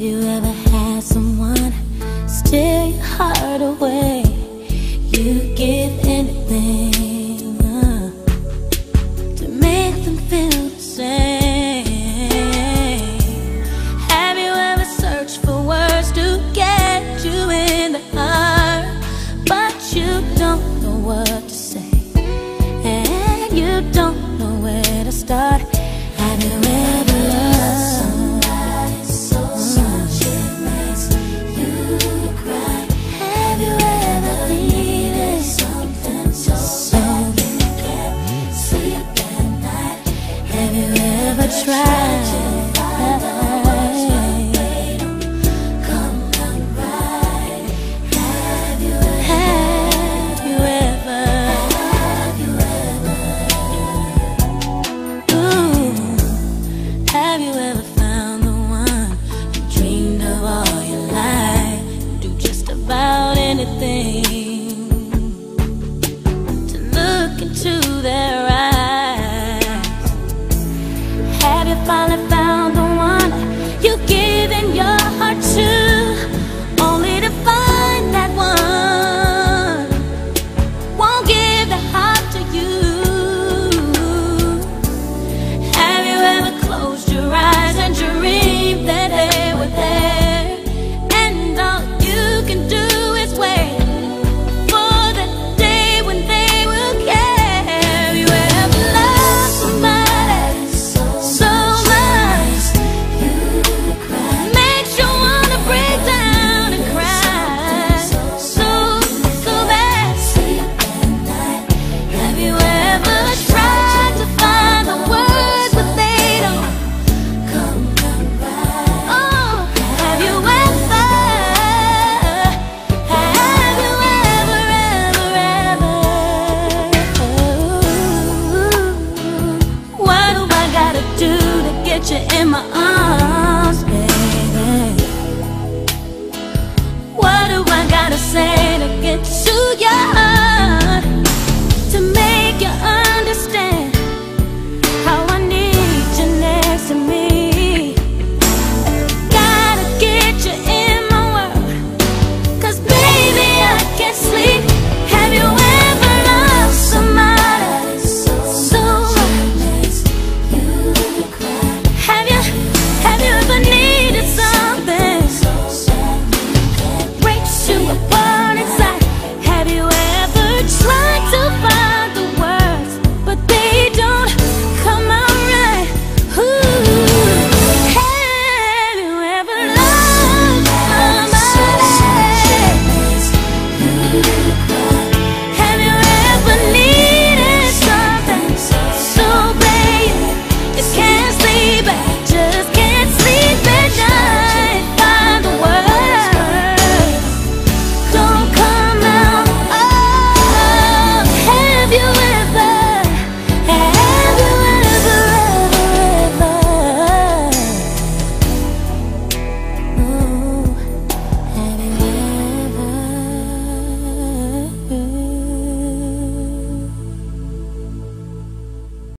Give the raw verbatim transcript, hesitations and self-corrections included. Have you ever had someone steal your heart away? You give anything uh, to make them feel the same. Have you ever searched for words to get you in the heart, but you don't know what to say, and you don't know where to start? Have you ever loved somebody so much it makes you cry? Have you ever needed something so bad you can't sleep at night? Have you ever tried to find the words but they don't come out right? Have you ever? Have you ever? Have you ever? Ooh. Have you ever found the one you dreamed of all your life? Do just about anything to look into their eyes. Have you finally found the one you've given your heart to, only to find that one won't give the heart to you? Have you ever closed your eyes and dreamed that they were there, and all you can do is wait for the day when they will care? Have you ever loved somebody so much makes you wanna break down and cry so so bad? Have you ever tried to find the words but they don't? Oh, have you ever? Have you ever, ever, ever? What do I gotta do to get you in my arms, baby? What do I gotta say to get you